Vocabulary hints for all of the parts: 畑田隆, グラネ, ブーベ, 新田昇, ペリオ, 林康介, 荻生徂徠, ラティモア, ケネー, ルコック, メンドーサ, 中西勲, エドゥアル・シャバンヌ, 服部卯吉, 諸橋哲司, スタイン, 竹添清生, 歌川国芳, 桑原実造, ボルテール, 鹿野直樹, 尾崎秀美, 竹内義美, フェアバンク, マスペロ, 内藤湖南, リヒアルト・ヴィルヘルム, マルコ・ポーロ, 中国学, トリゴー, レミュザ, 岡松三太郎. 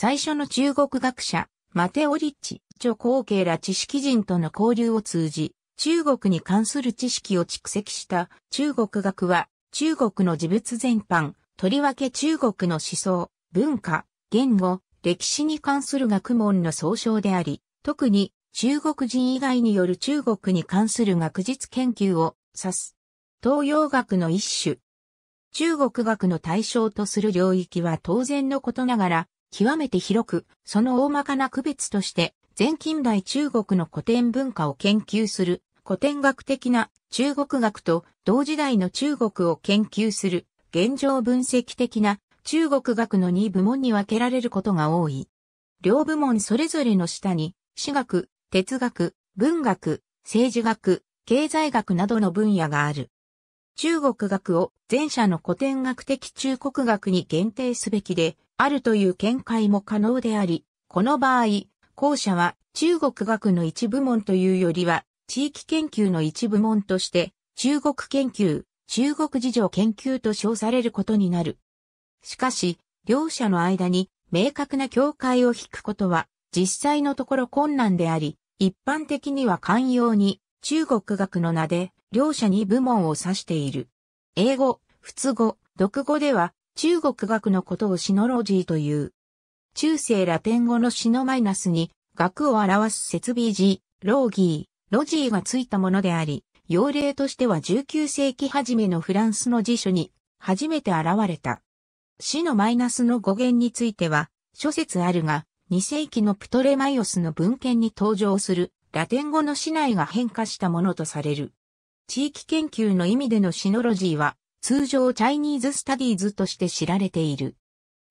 最初の中国学者、マテオ・リッチ、徐光慶ら知識人との交流を通じ、中国に関する知識を蓄積した中国学は、中国の事物全般、とりわけ中国の思想、文化、言語、歴史に関する学問の総称であり、特に中国人以外による中国に関する学術研究を指す。東洋学の一種。中国学の対象とする領域は当然のことながら、極めて広く、その大まかな区別として、前近代中国の古典文化を研究する、古典学的な中国学と同時代の中国を研究する、現状分析的な中国学の2部門に分けられることが多い。両部門それぞれの下に、史学、哲学、文学、政治学、経済学などの分野がある。中国学を前者の古典学的中国学に限定すべきであるという見解も可能であり、この場合、後者は中国学の一部門というよりは、地域研究の一部門として、中国研究、中国事情研究と称されることになる。しかし、両者の間に明確な境界を引くことは、実際のところ困難であり、一般的には寛容に、中国学の名で、両者に部門を指している。英語、仏語、独語では中国学のことをシノロジーという。中世ラテン語のシノマイナスに学を表す接尾字、ローギー、ロジーがついたものであり、用例としては19世紀初めのフランスの辞書に初めて現れた。シノマイナスの語源については諸説あるが、2世紀のプトレマイオスの文献に登場するラテン語のシナイが変化したものとされる。地域研究の意味でのシノロジーは通常チャイニーズスタディーズとして知られている。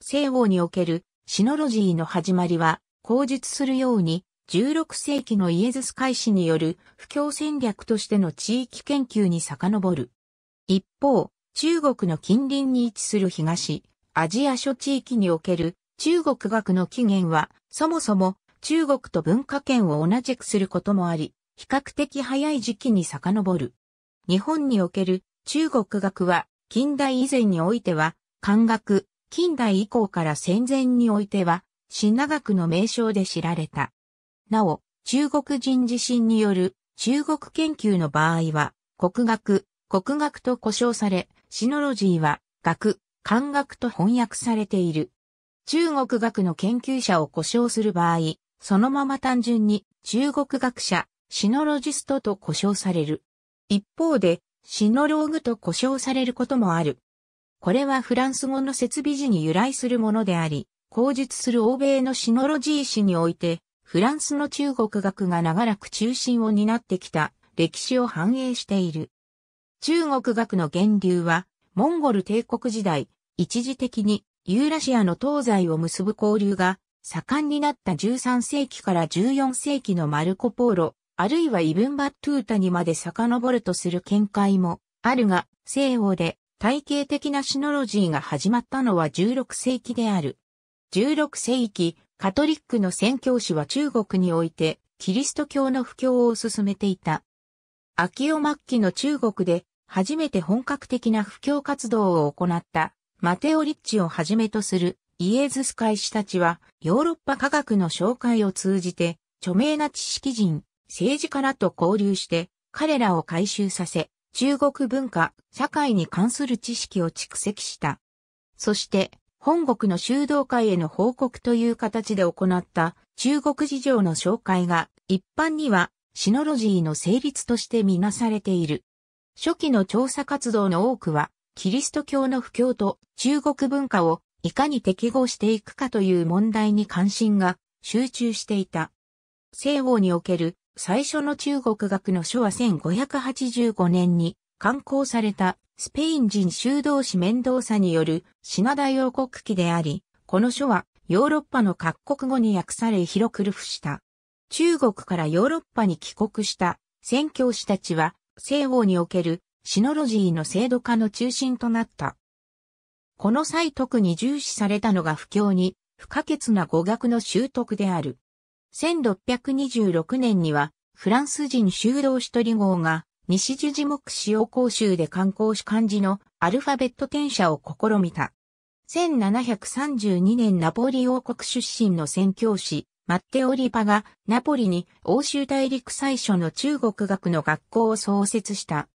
西欧におけるシノロジーの始まりは口述するように16世紀のイエズス会士による布教戦略としての地域研究に遡る。一方、中国の近隣に位置する東アジア諸地域における中国学の起源はそもそも中国と文化圏を同じくすることもあり、比較的早い時期に遡る。日本における中国学は近代以前においては漢学、近代以降から戦前においては品学の名称で知られた。なお、中国人自身による中国研究の場合は国学、国学と呼称され、シノロジーは学、漢学と翻訳されている。中国学の研究者を呼称する場合、そのまま単純に中国学者、シノロジストと呼称される。一方で、シノローグと呼称されることもある。これはフランス語の接尾字に由来するものであり、口述する欧米のシノロジー史において、フランスの中国学が長らく中心を担ってきた歴史を反映している。中国学の源流は、モンゴル帝国時代、一時的にユーラシアの東西を結ぶ交流が盛んになった13世紀から14世紀のマルコ・ポーロ、あるいはイブン・バットゥータにまで遡るとする見解もあるが、西欧で体系的なシノロジーが始まったのは16世紀である。16世紀、カトリックの宣教師は中国においてキリスト教の布教を進めていた。秋代末期の中国で初めて本格的な布教活動を行ったマテオ・リッチをはじめとするイエズス会士たちはヨーロッパ科学の紹介を通じて著名な知識人、政治家らと交流して、彼らを回収させ、中国文化、社会に関する知識を蓄積した。そして、本国の修道会への報告という形で行った中国事情の紹介が、一般にはシノロジーの成立としてみなされている。初期の調査活動の多くは、キリスト教の布教と中国文化をいかに適合していくかという問題に関心が集中していた。西欧における最初の中国学の書は1585年に刊行されたスペイン人修道士メンドーサによるシナ大王国記であり、この書はヨーロッパの各国語に訳され広く流布した。中国からヨーロッパに帰国した宣教師たちは西欧におけるシノロジーの制度化の中心となった。この際特に重視されたのが布教に不可欠な語学の習得である。1626年には、フランス人修道士トリゴーが、西十字目使用講習で漢口子漢字のアルファベット転写を試みた。1732年ナポリ王国出身の宣教師、マッテオ・リパがナポリに欧州大陸最初の中国学の学校を創設した。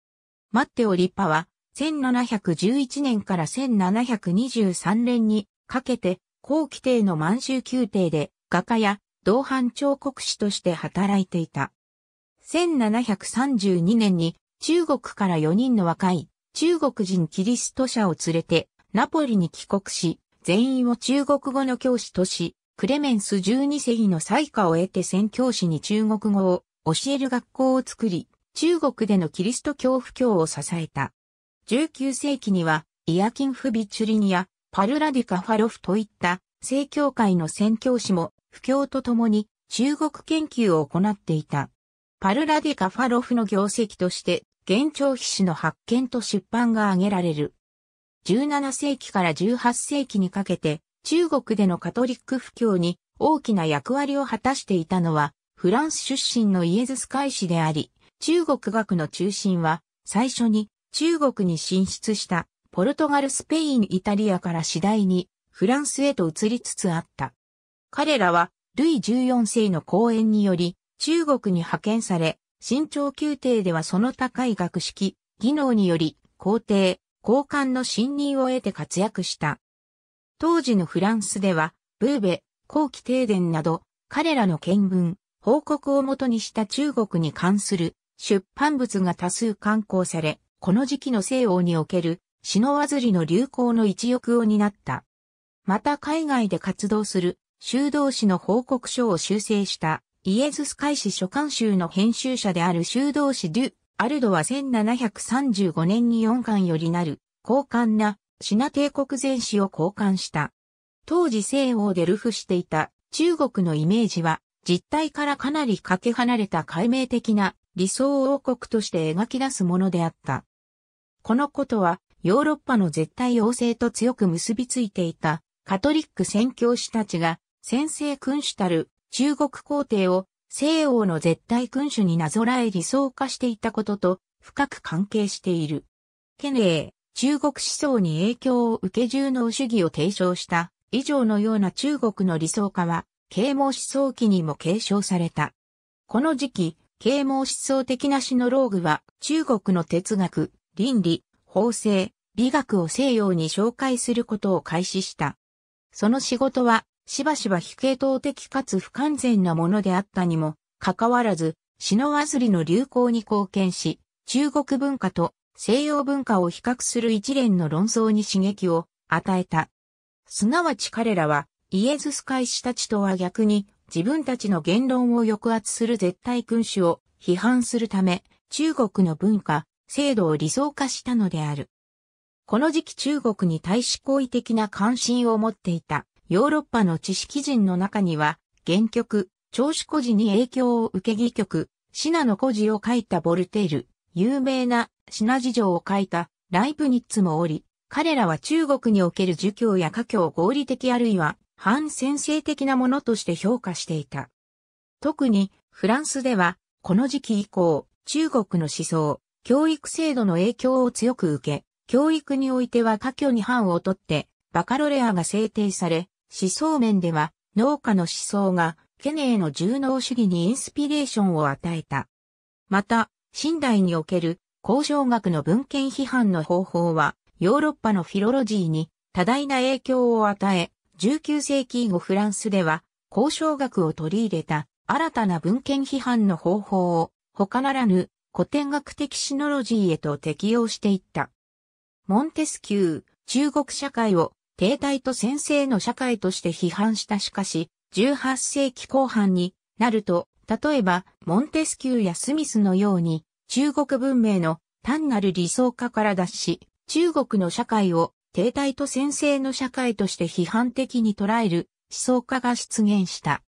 マッテオ・リパは1711年から1723年にかけて後期帝の満州宮廷で画家や銅版彫刻師として働いていた。1732年に中国から4人の若い中国人キリスト者を連れてナポリに帰国し、全員を中国語の教師とし、クレメンス12世の裁可を得て宣教師に中国語を教える学校を作り、中国でのキリスト教布教を支えた。19世紀には、イアキンフ・ビチュリニやパルラディカファロフといった正教会の宣教師も布教とともに中国研究を行っていた。パルラディカファロフの業績として、元朝碑誌の発見と出版が挙げられる。17世紀から18世紀にかけて、中国でのカトリック布教に大きな役割を果たしていたのは、フランス出身のイエズス会士であり、中国学の中心は、最初に中国に進出した、ポルトガル、スペイン、イタリアから次第にフランスへと移りつつあった。彼らは、ルイ14世の公演により、中国に派遣され、清朝宮廷ではその高い学識、技能により、皇帝、高官の信任を得て活躍した。当時のフランスでは、ブーベ、後期帝伝など、彼らの見聞、報告をもとにした中国に関する出版物が多数刊行され、この時期の西欧における、篠硯の流行の一翼を担った。また海外で活動する、修道士の報告書を修正した。イエズス会誌書簡集の編集者である修道士デュ・アルドは1735年に4巻よりなる、高刊な、シナ帝国全史を公刊した。当時西欧で流布していた中国のイメージは、実態からかなりかけ離れた解明的な理想王国として描き出すものであった。このことは、ヨーロッパの絶対王政と強く結びついていた、カトリック宣教師たちが、先制君主たる、中国皇帝を西欧の絶対君主になぞらえ理想化していたことと深く関係している。ケネー、中国思想に影響を受け重農主義を提唱した以上のような中国の理想化は啓蒙思想期にも継承された。この時期、啓蒙思想的なシノローグは中国の哲学、倫理、法制、美学を西洋に紹介することを開始した。その仕事はしばしば非系統的かつ不完全なものであったにもかかわらず、篠硯の流行に貢献し、中国文化と西洋文化を比較する一連の論争に刺激を与えた。すなわち彼らは、イエズス会士たちとは逆に、自分たちの言論を抑圧する絶対君主を批判するため、中国の文化、制度を理想化したのである。この時期中国に対し好意的な関心を持っていた。ヨーロッパの知識人の中には、原曲、調子古事に影響を受け戯曲、シナの故事を書いたボルテール、有名なシナ事情を書いたライプニッツもおり、彼らは中国における儒教や華教を合理的あるいは反先制的なものとして評価していた。特にフランスでは、この時期以降、中国の思想、教育制度の影響を強く受け、教育においては華教に範をとって、バカロレアが制定され、思想面では、農家の思想が、ケネーの重農主義にインスピレーションを与えた。また、近代における、考証学の文献批判の方法は、ヨーロッパのフィロロジーに多大な影響を与え、19世紀以後フランスでは、考証学を取り入れた、新たな文献批判の方法を、他ならぬ、古典学的シノロジーへと適用していった。モンテスキュー、中国社会を、停滞と専制の社会として批判した。しかし、18世紀後半になると、例えば、モンテスキューやスミスのように、中国文明の単なる理想化から脱し、中国の社会を停滞と専制の社会として批判的に捉える思想家が出現した。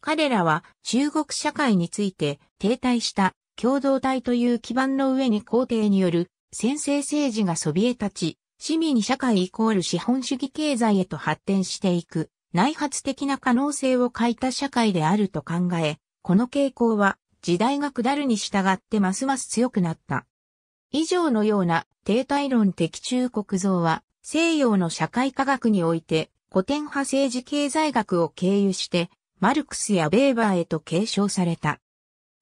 彼らは中国社会について停滞した共同体という基盤の上に皇帝による専制政治がそびえ立ち、市民社会=資本主義経済へと発展していく内発的な可能性を欠いた社会であると考え、この傾向は時代が下るに従ってますます強くなった。以上のような停滞論的中国像は西洋の社会科学において古典派政治経済学を経由してマルクスやベーバーへと継承された。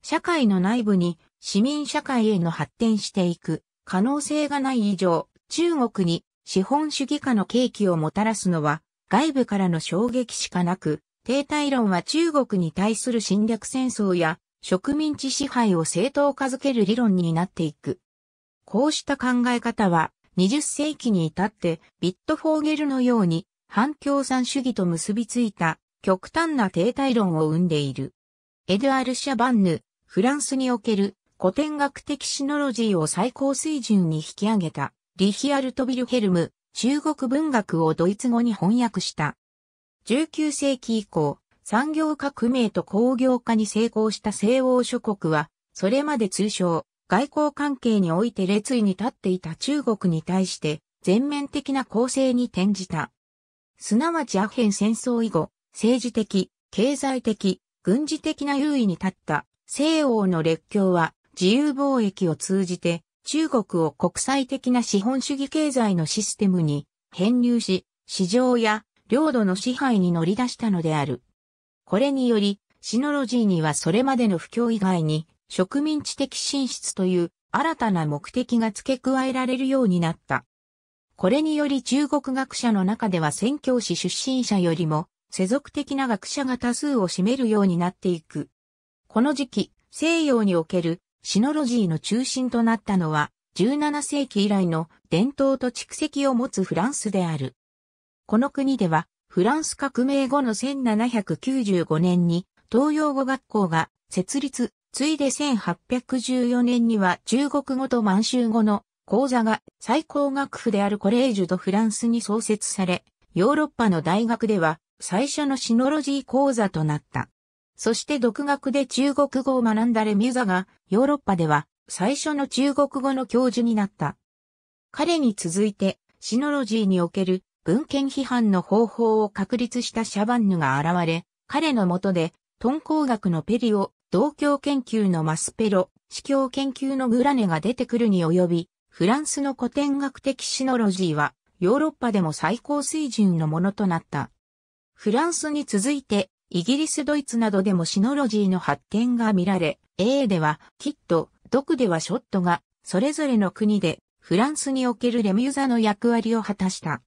社会の内部に市民社会への発展していく可能性がない以上、中国に資本主義化の契機をもたらすのは外部からの衝撃しかなく、停滞論は中国に対する侵略戦争や植民地支配を正当化づける理論になっていく。こうした考え方は20世紀に至ってビットフォーゲルのように反共産主義と結びついた極端な停滞論を生んでいる。エドゥアル・シャバンヌ、フランスにおける古典学的シノロジーを最高水準に引き上げたリヒアルト・ヴィルヘルム、中国文学をドイツ語に翻訳した。19世紀以降、産業革命と工業化に成功した西欧諸国は、それまで通商、外交関係において列位に立っていた中国に対して、全面的な攻勢に転じた。すなわちアヘン戦争以後、政治的、経済的、軍事的な優位に立った西欧の列強は、自由貿易を通じて、中国を国際的な資本主義経済のシステムに編入し、市場や領土の支配に乗り出したのである。これにより、シノロジーにはそれまでの布教以外に植民地的進出という新たな目的が付け加えられるようになった。これにより中国学者の中では宣教師出身者よりも世俗的な学者が多数を占めるようになっていく。この時期、西洋におけるシノロジーの中心となったのは、17世紀以来の伝統と蓄積を持つフランスである。この国では、フランス革命後の1795年に東洋語学校が設立、ついで1814年には中国語と満州語の講座が最高学府であるコレージュ・ド・フランスに創設され、ヨーロッパの大学では最初のシノロジー講座となった。そして独学で中国語を学んだレミュザが、ヨーロッパでは最初の中国語の教授になった。彼に続いて、シノロジーにおける文献批判の方法を確立したシャバンヌが現れ、彼の下で、敦煌学のペリオ、銅鏡研究のマスペロ、司教研究のグラネが出てくるに及び、フランスの古典学的シノロジーは、ヨーロッパでも最高水準のものとなった。フランスに続いて、イギリス、ドイツなどでもシノロジーの発展が見られ、英ではキット、独ではショットが、それぞれの国でフランスにおけるレミュザの役割を果たした。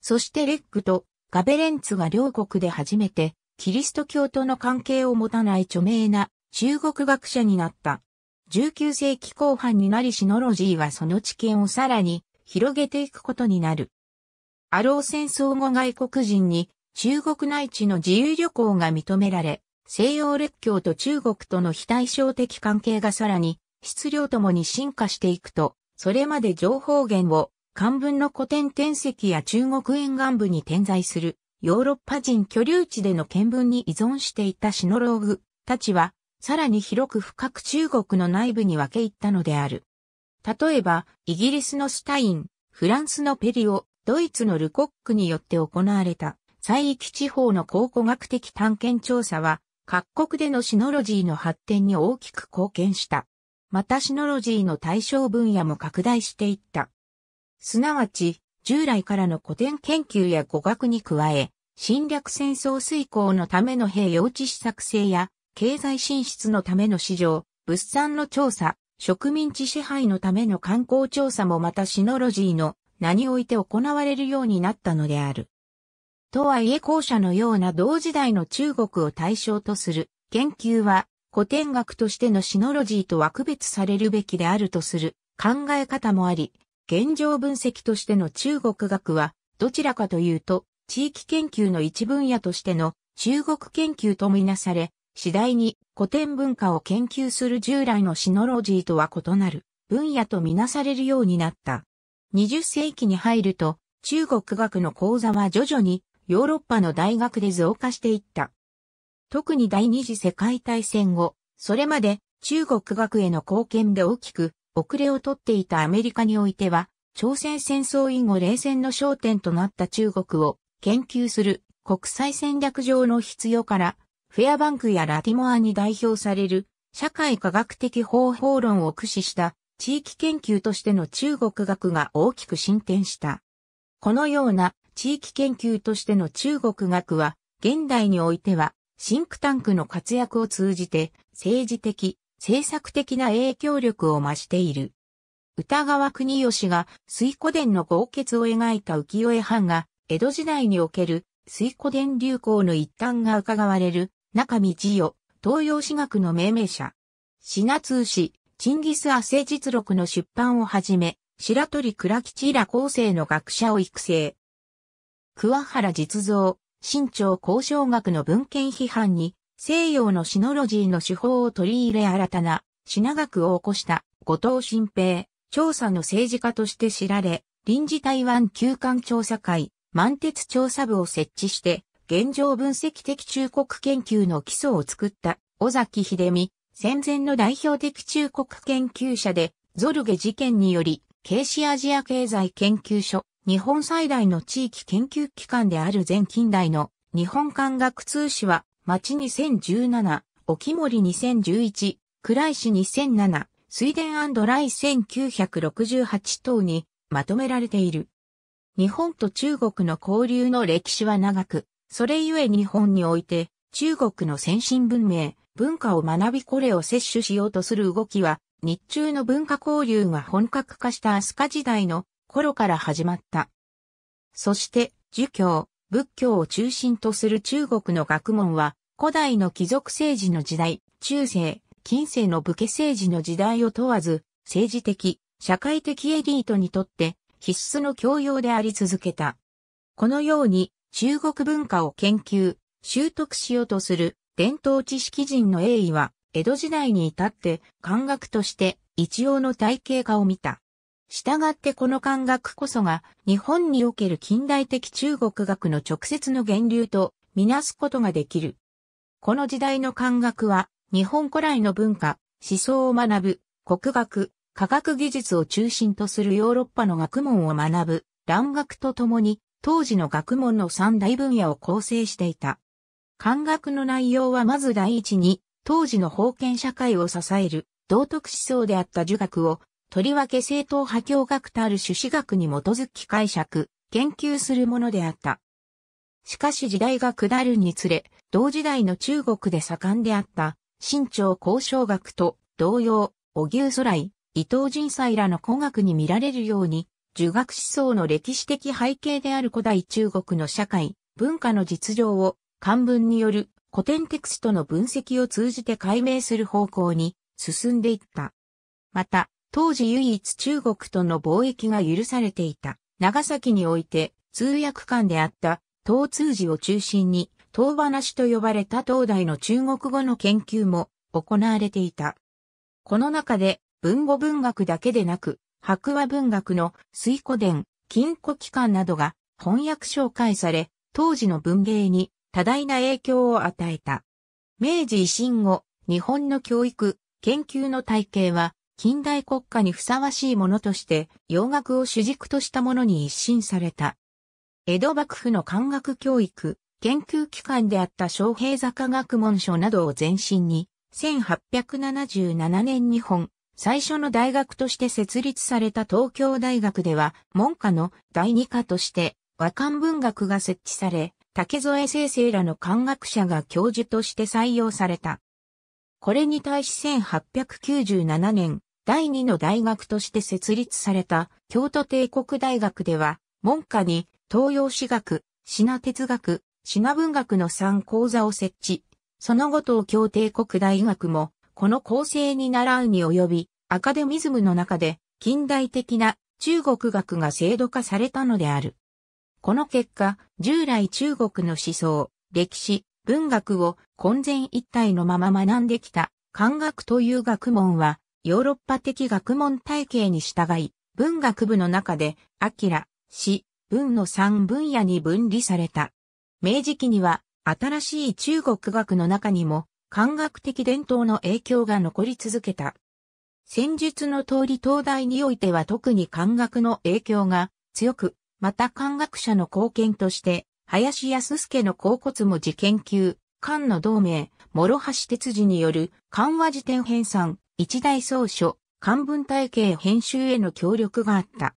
そしてレックとガベレンツが両国で初めて、キリスト教との関係を持たない著名な中国学者になった。19世紀後半になりシノロジーはその知見をさらに広げていくことになる。アロー戦争後外国人に、中国内地の自由旅行が認められ、西洋列強と中国との非対称的関係がさらに質量ともに進化していくと、それまで情報源を漢文の古典典籍や中国沿岸部に点在するヨーロッパ人居留地での見聞に依存していたシノローグたちは、さらに広く深く中国の内部に分け入ったのである。例えば、イギリスのスタイン、フランスのペリオ、ドイツのルコックによって行われた。西域地方の考古学的探検調査は、各国でのシノロジーの発展に大きく貢献した。またシノロジーの対象分野も拡大していった。すなわち、従来からの古典研究や語学に加え、侵略戦争遂行のための兵用地施作成や、経済進出のための市場、物産の調査、植民地支配のための観光調査もまたシノロジーの名において行われるようになったのである。とはいえ後者のような同時代の中国を対象とする研究は古典学としてのシノロジーとは区別されるべきであるとする考え方もあり、現状分析としての中国学はどちらかというと地域研究の一分野としての中国研究とみなされ、次第に古典文化を研究する従来のシノロジーとは異なる分野とみなされるようになった。20世紀に入ると中国学の講座は徐々にヨーロッパの大学で増加していった。特に第二次世界大戦後、それまで中国学への貢献で大きく遅れをとっていたアメリカにおいては、朝鮮戦争以後冷戦の焦点となった中国を研究する国際戦略上の必要から、フェアバンクやラティモアに代表される社会科学的方法論を駆使した地域研究としての中国学が大きく進展した。このような地域研究としての中国学は、現代においては、シンクタンクの活躍を通じて、政治的、政策的な影響力を増している。歌川国芳が水滸伝の豪傑を描いた浮世絵版が、江戸時代における水滸伝流行の一端が伺われる、中見治代、東洋史学の命名者。支那通史、チンギス・アセ実録の出版をはじめ、白鳥倉吉ら後世の学者を育成。桑原実造、清朝考証学の文献批判に、西洋のシノロジーの手法を取り入れ新たな、品学を起こした、後藤新平、調査の政治家として知られ、臨時台湾旧館調査会、満鉄調査部を設置して、現状分析的中国研究の基礎を作った、尾崎秀美、戦前の代表的中国研究者で、ゾルゲ事件により、ケイシアジア経済研究所、日本最大の地域研究機関である前近代の日本漢学通史は、町2017、沖森2011、倉石2007、水田&ライ1968等にまとめられている。日本と中国の交流の歴史は長く、それゆえ日本において中国の先進文明、文化を学びこれを摂取しようとする動きは、日中の文化交流が本格化した飛鳥時代の頃から始まった。そして、儒教、仏教を中心とする中国の学問は、古代の貴族政治の時代、中世、近世の武家政治の時代を問わず、政治的、社会的エリートにとって必須の教養であり続けた。このように、中国文化を研究、習得しようとする伝統知識人の栄意は、江戸時代に至って漢学として一応の体系化を見た。したがってこの漢学こそが日本における近代的中国学の直接の源流とみなすことができる。この時代の漢学は日本古来の文化、思想を学ぶ、国学、科学技術を中心とするヨーロッパの学問を学ぶ、蘭学とともに当時の学問の三大分野を構成していた。漢学の内容はまず第一に当時の封建社会を支える道徳思想であった儒学をとりわけ正統派教学たる朱子学に基づき解釈、研究するものであった。しかし時代が下るにつれ、同時代の中国で盛んであった、清朝考証学と同様、荻生徂徠、伊藤仁斎らの古学に見られるように、儒学思想の歴史的背景である古代中国の社会、文化の実情を漢文による古典テクストの分析を通じて解明する方向に進んでいった。また、当時唯一中国との貿易が許されていた長崎において通訳官であった唐通詞を中心に唐話と呼ばれた当代の中国語の研究も行われていた。この中で文語文学だけでなく白話文学の水滸伝、禁錮奇巻などが翻訳紹介され当時の文芸に多大な影響を与えた。明治維新後、日本の教育、研究の体系は近代国家にふさわしいものとして洋学を主軸としたものに一新された。江戸幕府の漢学教育、研究機関であった昌平坂学問所などを前身に、1877年日本、最初の大学として設立された東京大学では、門下の第二課として和漢文学が設置され、竹添清生らの漢学者が教授として採用された。これに対し1897年、第二の大学として設立された京都帝国大学では、門下に東洋史学、品哲学、品文学の3講座を設置。その後東京帝国大学も、この構成に倣うに及び、アカデミズムの中で近代的な中国学が制度化されたのである。この結果、従来中国の思想、歴史、文学を混然一体のまま学んできた漢学という学問は、ヨーロッパ的学問体系に従い、文学部の中で、彬、詩、文の3分野に分離された。明治期には、新しい中国学の中にも、漢学的伝統の影響が残り続けた。先述の通り東大においては特に漢学の影響が強く、また漢学者の貢献として、林康介の甲骨文字研究、漢の同盟、諸橋哲司による漢和辞典編纂、一大草書、漢文体系編集への協力があった。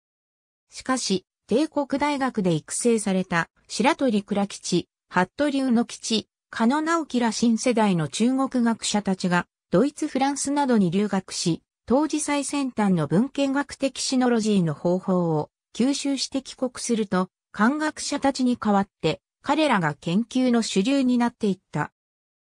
しかし、帝国大学で育成された白鳥倉吉、服部卯吉、鹿野直樹ら新世代の中国学者たちがドイツ、フランスなどに留学し、当時最先端の文献学的シノロジーの方法を吸収して帰国すると、漢学者たちに代わって彼らが研究の主流になっていった。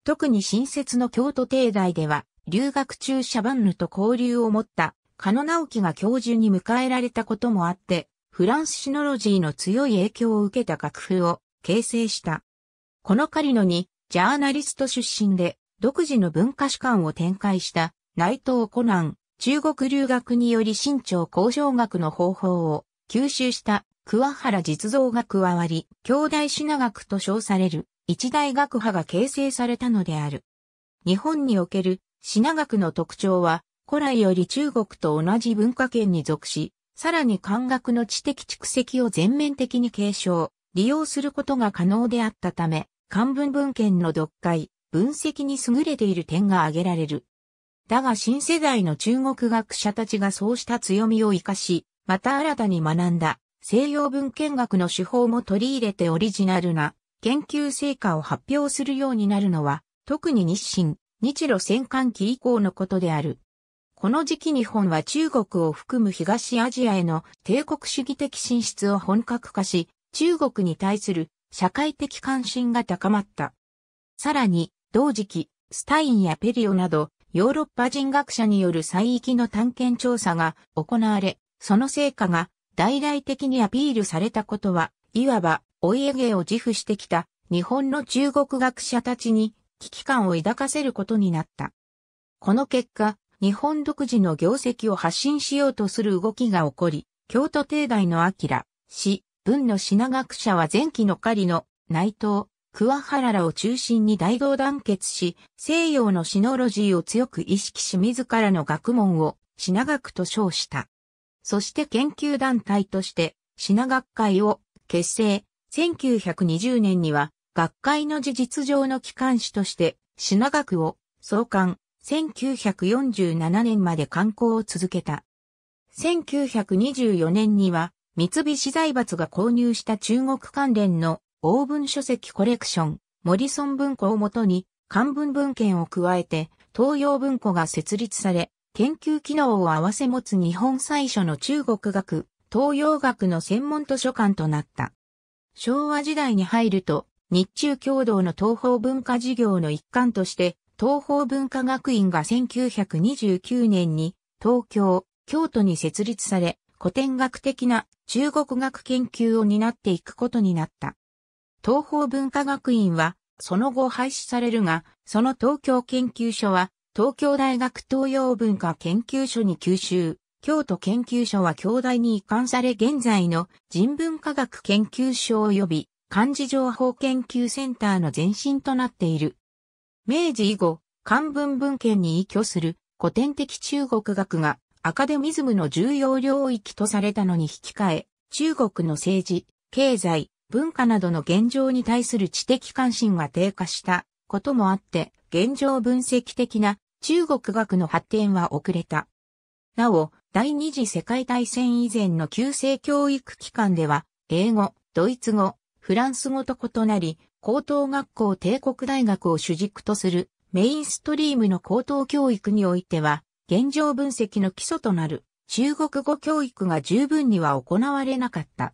特に新設の京都帝大では、留学中シャヴァンヌと交流を持った鹿野直樹が教授に迎えられたこともあって、フランスシノロジーの強い影響を受けた学風を形成した。この狩野に、ジャーナリスト出身で、独自の文化史観を展開した内藤湖南、中国留学により清朝考証学の方法を吸収した桑原実造が加わり、京大品学と称される一大学派が形成されたのである。日本における品学の特徴は、古来より中国と同じ文化圏に属し、さらに漢学の知的蓄積を全面的に継承、利用することが可能であったため、漢文文献の読解、分析に優れている点が挙げられる。だが新世代の中国学者たちがそうした強みを活かし、また新たに学んだ西洋文献学の手法も取り入れてオリジナルな研究成果を発表するようになるのは、特に日清、日露戦間期以降のことである。この時期日本は中国を含む東アジアへの帝国主義的進出を本格化し、中国に対する社会的関心が高まった。さらに、同時期、スタインやペリオなど、ヨーロッパ人学者による西域の探検調査が行われ、その成果が大々的にアピールされたことは、いわば、お家芸を自負してきた日本の中国学者たちに危機感を抱かせることになった。この結果、日本独自の業績を発信しようとする動きが起こり、京都帝大の明、史、文の品学者は前期の狩野、内藤、桑原らを中心に大同団結し、西洋のシノロジーを強く意識し自らの学問を品学と称した。そして研究団体として品学会を結成。1920年には学会の事実上の機関紙として品学を創刊。1947年まで刊行を続けた。1924年には三菱財閥が購入した中国関連の欧文書籍コレクション、モリソン文庫をもとに漢文文献を加えて東洋文庫が設立され、研究機能を併せ持つ日本最初の中国学、東洋学の専門図書館となった。昭和時代に入ると日中共同の東方文化事業の一環として、東方文化学院が1929年に東京、京都に設立され、古典学的な中国学研究を担っていくことになった。東方文化学院はその後廃止されるが、その東京研究所は東京大学東洋文化研究所に吸収、京都研究所は京大に移管され現在の人文科学研究所及び漢字情報研究センターの前身となっている。明治以後、漢文文献に依拠する古典的中国学がアカデミズムの重要領域とされたのに引き換え、中国の政治、経済、文化などの現状に対する知的関心が低下したこともあって、現状分析的な中国学の発展は遅れた。なお、第二次世界大戦以前の旧制教育機関では、英語、ドイツ語、フランス語と異なり、高等学校帝国大学を主軸とするメインストリームの高等教育においては、現状分析の基礎となる中国語教育が十分には行われなかった。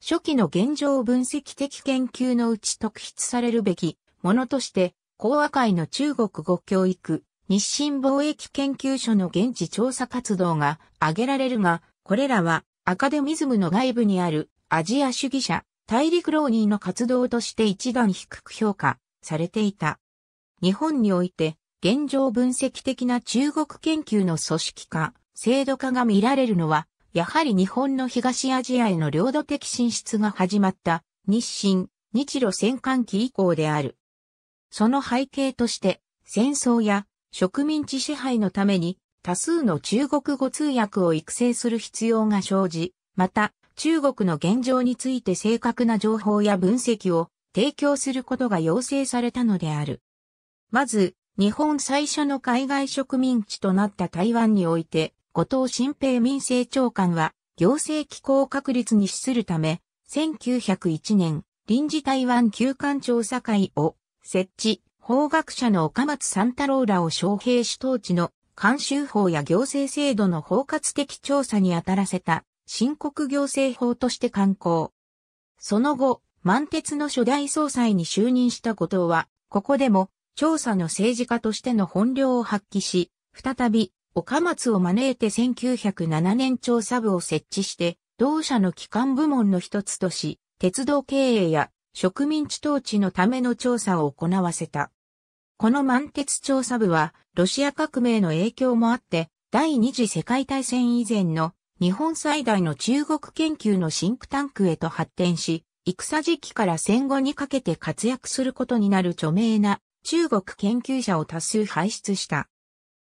初期の現状分析的研究のうち特筆されるべきものとして、興亜会の中国語教育、日清貿易研究所の現地調査活動が挙げられるが、これらはアカデミズムの外部にあるアジア主義者、大陸浪人の活動として一段低く評価されていた。日本において現状分析的な中国研究の組織化、制度化が見られるのは、やはり日本の東アジアへの領土的進出が始まった日清、日露戦間期以降である。その背景として戦争や植民地支配のために多数の中国語通訳を育成する必要が生じ、また、中国の現状について正確な情報や分析を提供することが要請されたのである。まず、日本最初の海外植民地となった台湾において、後藤新平民政長官は、行政機構確立に資するため、1901年、臨時台湾旧館調査会を設置、法学者の岡松三太郎らを昌平主統治の慣習法や行政制度の包括的調査に当たらせた、新国行政法として刊行。その後、満鉄の初代総裁に就任した後藤は、ここでも、調査の政治家としての本領を発揮し、再び、岡松を招いて1907年調査部を設置して、同社の機関部門の一つとし、鉄道経営や植民地統治のための調査を行わせた。この満鉄調査部は、ロシア革命の影響もあって、第二次世界大戦以前の日本最大の中国研究のシンクタンクへと発展し、戦時期から戦後にかけて活躍することになる著名な中国研究者を多数輩出した。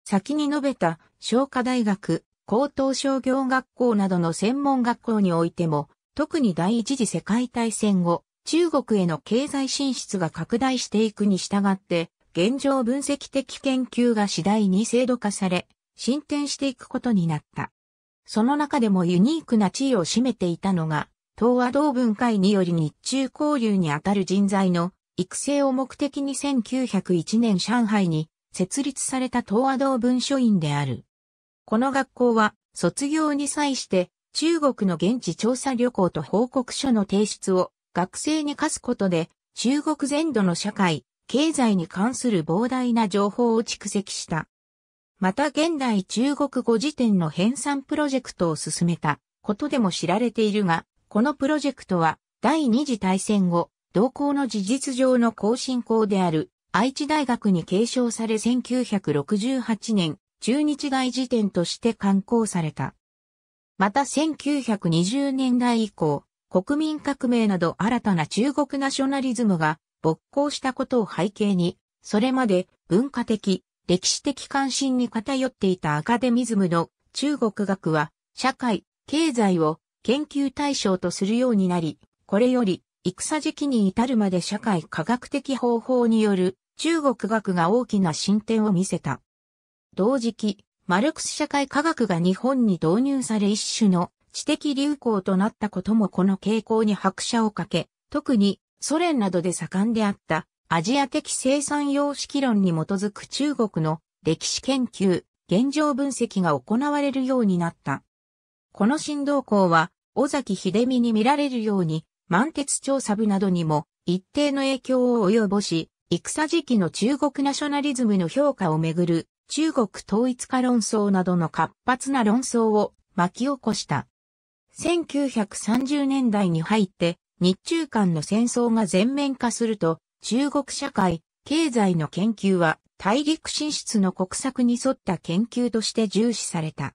先に述べた商科大学、高等商業学校などの専門学校においても、特に第一次世界大戦後、中国への経済進出が拡大していくに従って、現状分析的研究が次第に制度化され、進展していくことになった。その中でもユニークな地位を占めていたのが、東亜同文会により日中交流にあたる人材の育成を目的に1901年上海に設立された東亜同文書院である。この学校は卒業に際して中国の現地調査旅行と報告書の提出を学生に課すことで中国全土の社会、経済に関する膨大な情報を蓄積した。また現代中国語辞典の編纂プロジェクトを進めたことでも知られているが、このプロジェクトは第二次大戦後、同校の事実上の後進校である愛知大学に継承され1968年中日大辞典として刊行された。また1920年代以降、国民革命など新たな中国ナショナリズムが勃興したことを背景に、それまで文化的、歴史的関心に偏っていたアカデミズムの中国学は社会、経済を研究対象とするようになり、これより、戦時期に至るまで社会科学的方法による中国学が大きな進展を見せた。同時期、マルクス社会科学が日本に導入され一種の知的流行となったこともこの傾向に拍車をかけ、特にソ連などで盛んであったアジア的生産様式論に基づく中国の歴史研究、現状分析が行われるようになった。この新動向は、尾崎秀美に見られるように、満鉄調査部などにも一定の影響を及ぼし、戦時期の中国ナショナリズムの評価をめぐる中国統一化論争などの活発な論争を巻き起こした。1930年代に入って日中間の戦争が全面化すると、中国社会、経済の研究は大陸進出の国策に沿った研究として重視された。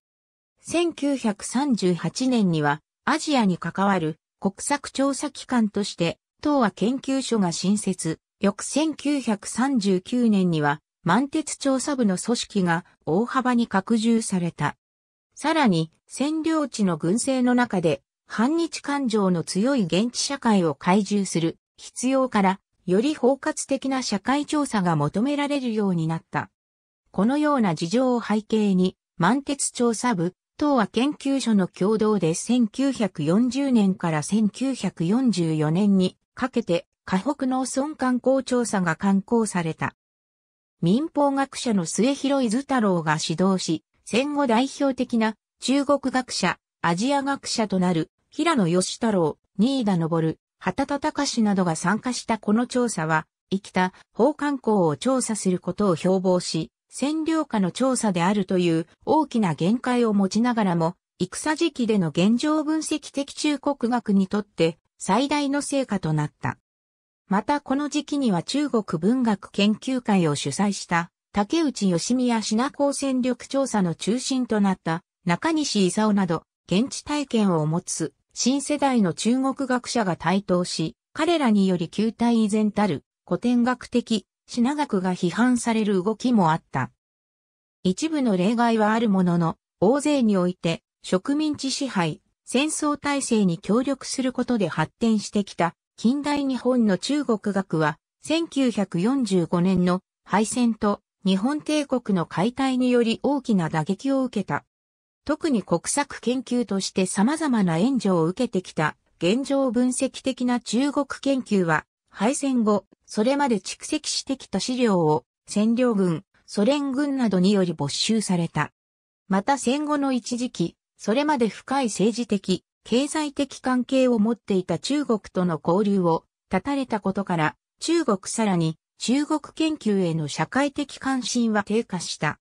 1938年にはアジアに関わる国策調査機関として東亜研究所が新設、翌1939年には満鉄調査部の組織が大幅に拡充された。さらに占領地の軍政の中で反日感情の強い現地社会を懐柔する必要からより包括的な社会調査が求められるようになった。このような事情を背景に満鉄調査部、東亜研究所の共同で1940年から1944年にかけて河北農村観光調査が刊行された。民法学者の末広伊豆太郎が指導し、戦後代表的な中国学者、アジア学者となる平野義太郎、新田昇、畑田隆などが参加したこの調査は、生きた訪韓校を調査することを標榜し、占領下の調査であるという大きな限界を持ちながらも、戦時期での現状分析的中国学にとって最大の成果となった。またこの時期には中国文学研究会を主催した竹内義美や品港戦力調査の中心となった中西勲など現地体験を持つ新世代の中国学者が台頭し、彼らにより旧体以前たる古典学的品学が批判される動きもあった。一部の例外はあるものの、大勢において植民地支配、戦争体制に協力することで発展してきた近代日本の中国学は、1945年の敗戦と日本帝国の解体により大きな打撃を受けた。特に国策研究として様々な援助を受けてきた現状分析的な中国研究は、敗戦後、それまで蓄積してきた資料を占領軍、ソ連軍などにより没収された。また戦後の一時期、それまで深い政治的、経済的関係を持っていた中国との交流を断たれたことから、中国さらに中国研究への社会的関心は低下した。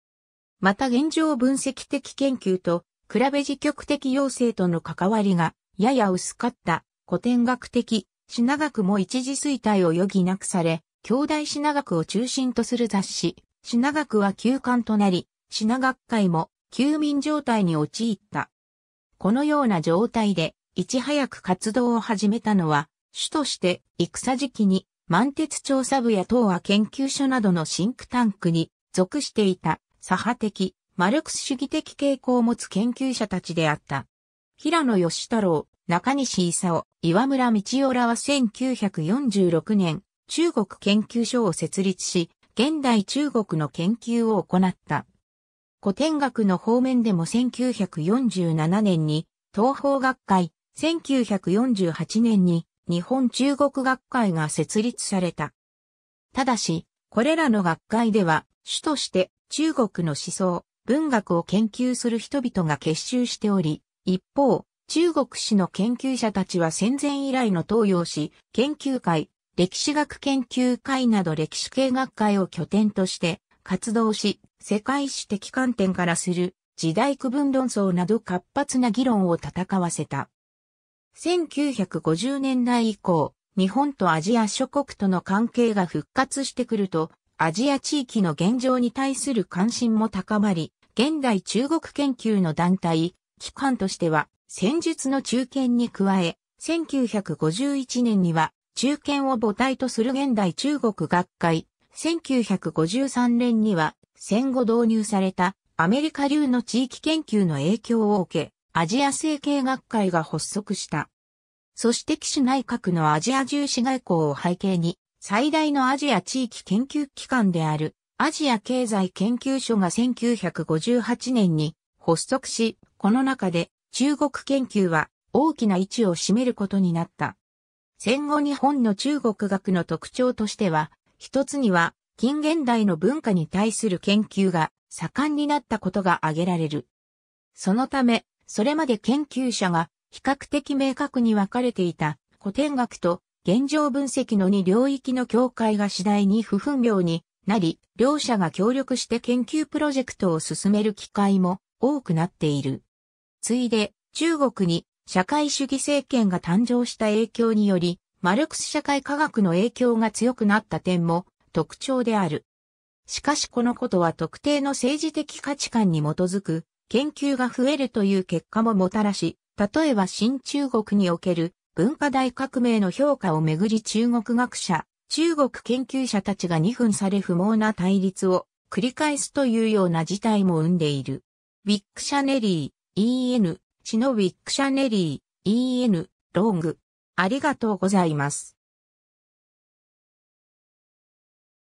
また現状分析的研究と比べ自局的要請との関わりがやや薄かった古典学的品学も一時衰退を余儀なくされ、京大品学を中心とする雑誌、品学は休刊となり、品学会も休眠状態に陥った。このような状態で、いち早く活動を始めたのは、主として、戦時期に、満鉄調査部や東亜研究所などのシンクタンクに属していた、左派的、マルクス主義的傾向を持つ研究者たちであった。平野義太郎、中西勲、岩村道夫らは1946年、中国研究所を設立し、現代中国の研究を行った。古典学の方面でも1947年に東方学会、1948年に日本中国学会が設立された。ただし、これらの学会では主として中国の思想、文学を研究する人々が結集しており、一方、中国史の研究者たちは戦前以来の東洋史研究会、歴史学研究会など歴史系学会を拠点として活動し、世界史的観点からする時代区分論争など活発な議論を戦わせた。1950年代以降、日本とアジア諸国との関係が復活してくると、アジア地域の現状に対する関心も高まり、現代中国研究の団体、機関としては、戦術の中堅に加え、1951年には中堅を母体とする現代中国学会、1953年には、戦後導入されたアメリカ流の地域研究の影響を受け、アジア政経学会が発足した。そして岸内閣のアジア重視外交を背景に、最大のアジア地域研究機関であるアジア経済研究所が1958年に発足し、この中で中国研究は大きな位置を占めることになった。戦後日本の中国学の特徴としては、一つには、近現代の文化に対する研究が盛んになったことが挙げられる。そのため、それまで研究者が比較的明確に分かれていた古典学と現状分析の2領域の境界が次第に不分明になり、両者が協力して研究プロジェクトを進める機会も多くなっている。ついで、中国に社会主義政権が誕生した影響により、マルクス社会科学の影響が強くなった点も、特徴である。しかしこのことは特定の政治的価値観に基づく研究が増えるという結果ももたらし、例えば新中国における文化大革命の評価をめぐり中国学者、中国研究者たちが二分され不毛な対立を繰り返すというような事態も生んでいる。ウィックシャネリー、EN、詩のウィックシャネリー、EN、ロング。ありがとうございます。